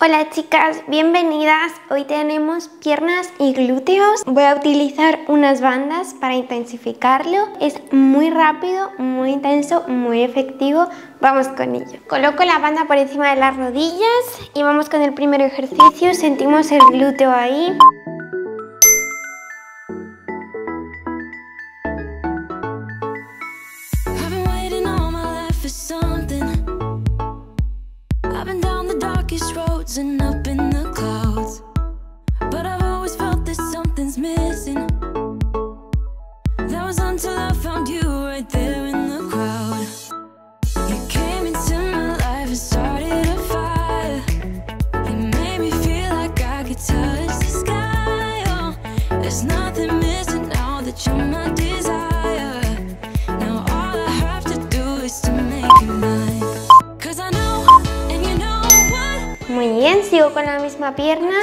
Hola chicas, bienvenidas. Hoy tenemos piernas y glúteos. Voy a utilizar unas bandas para intensificarlo. Es muy rápido, muy intenso, muy efectivo. Vamos con ello. Coloco la banda por encima de las rodillas y vamos con el primer ejercicio. Sentimos el glúteo ahí. And up in the clouds, but I've always felt that something's missing. That was until I found you right there in the crowd. You came into my life and started a fire. You made me feel like I could touch the sky. Oh, there's nothing missing now that you're my desire. Now all I have to do is to make you mine. Cause I know. Muy bien, sigo con la misma pierna.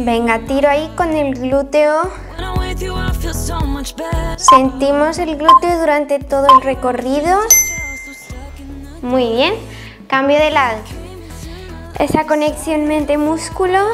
Venga, tiro ahí con el glúteo. Sentimos el glúteo durante todo el recorrido. Muy bien. Cambio de lado. Esa conexión mente-músculo.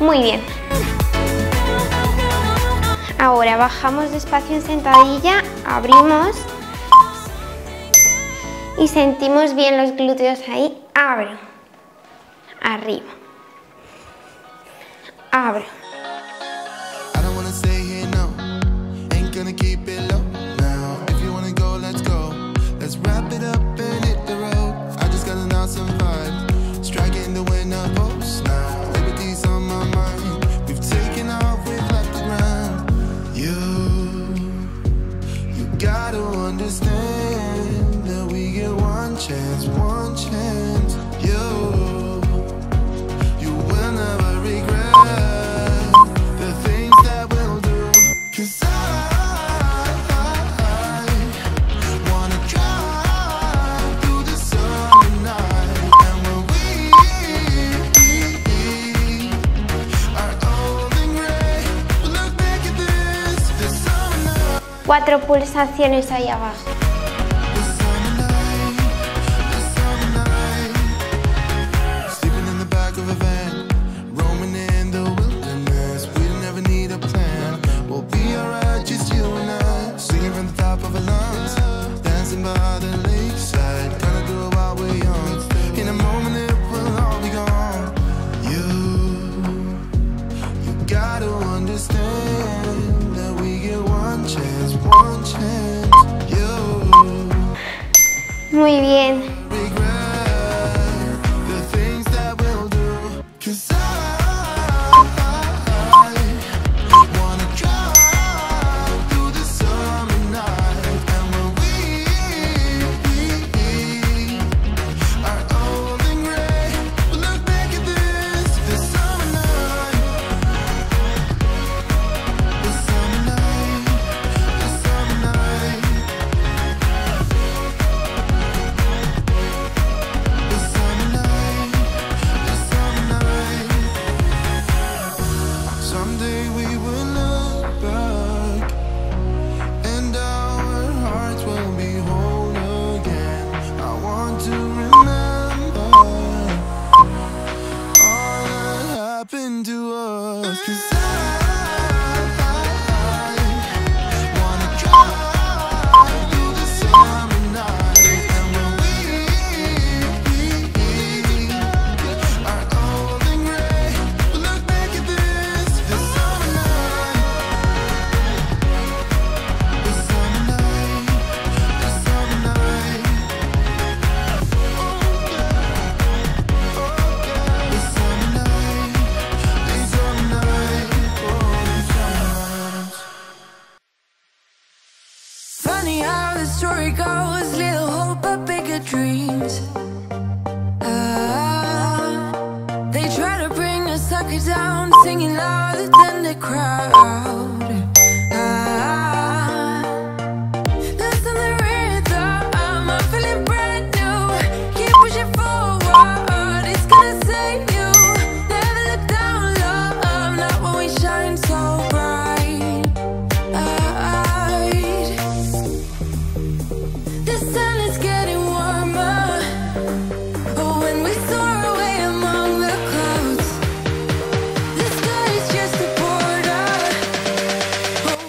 Muy bien. Ahora bajamos despacio en sentadilla, abrimos y sentimos bien los glúteos ahí. Abro, arriba, abro. Cuatro pulsaciones ahí abajo. understand that we get one chance, you. Muy bien.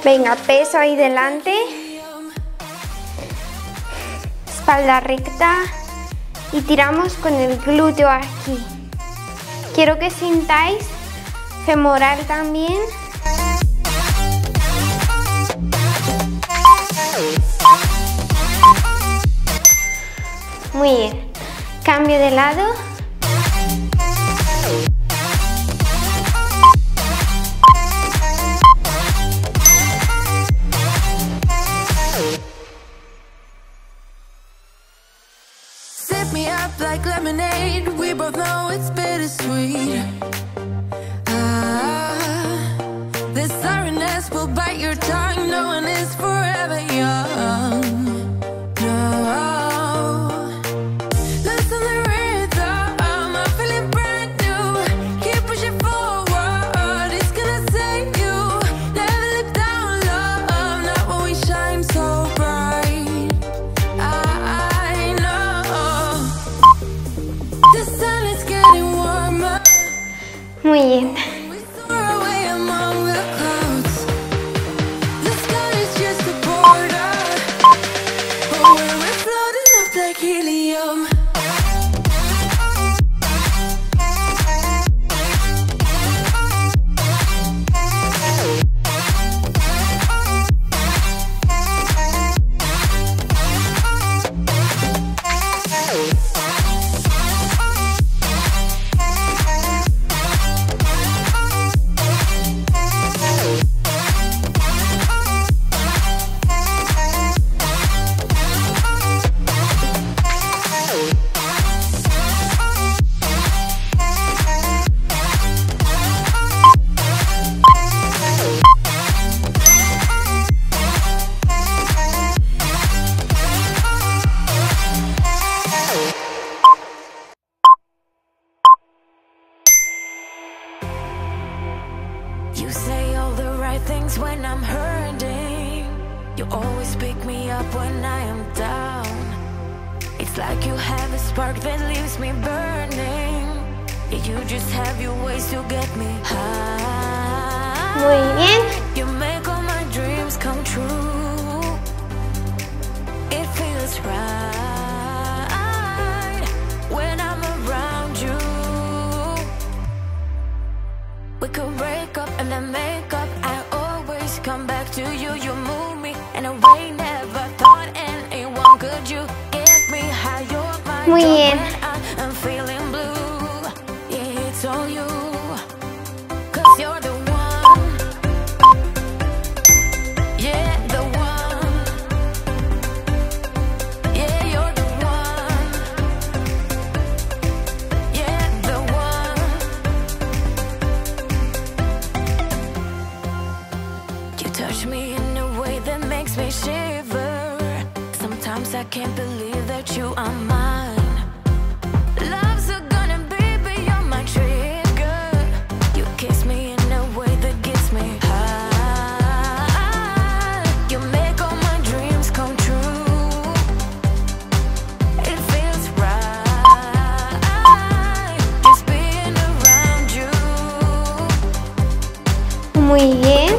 Venga, peso ahí delante, espalda recta y tiramos con el glúteo aquí. Quiero que sintáis femoral también. Muy bien, cambio de lado. Like lemonade, we both know it's bittersweet. This sorrowness will bite your tongue. No one is forever young. Muy bien. We could break up and then make up. I always come back to you. You move me in a way never thought anyone could. You give me how you're my when I'm feeling blue. Yeah, it's all you, 'cause you're the one. Yeah, the one. Yeah, you're the one. Yeah, the one. You touch me in a way that makes me shiver. Sometimes I can't believe that you are mine. Muy bien.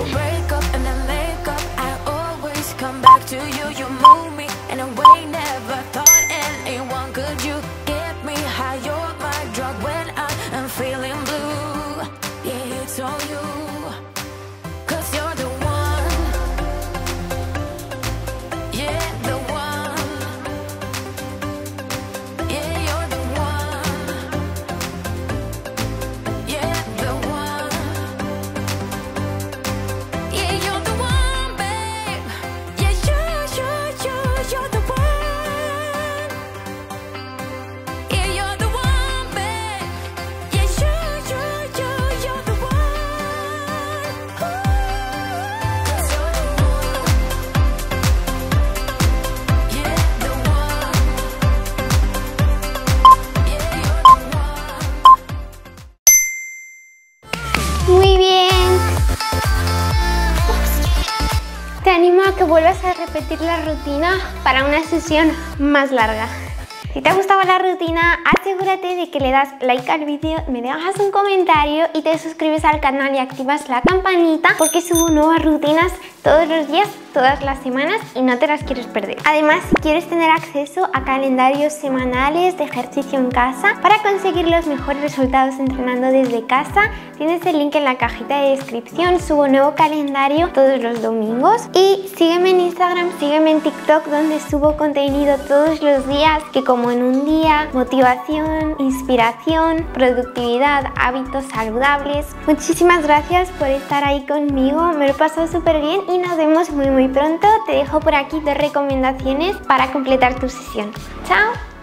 Muy bien. Te animo a que vuelvas a repetir la rutina para una sesión más larga. Si te ha gustado la rutina, asegúrate de que le das like al vídeo, me dejas un comentario y te suscribes al canal y activas la campanita porque subo nuevas rutinas todos los días, todas las semanas y no te las quieres perder. Además, si quieres tener acceso a calendarios semanales de ejercicio en casa para conseguir los mejores resultados entrenando desde casa, tienes el link en la cajita de descripción. Subo nuevo calendario todos los domingos y sígueme en Instagram, sígueme en TikTok, donde subo contenido todos los días que como en un día, motivación, inspiración, productividad, hábitos saludables. Muchísimas gracias por estar ahí conmigo, me lo he pasado súper bien y nos vemos muy pronto. Te dejo por aquí 2 recomendaciones para completar tu sesión. ¡Chao!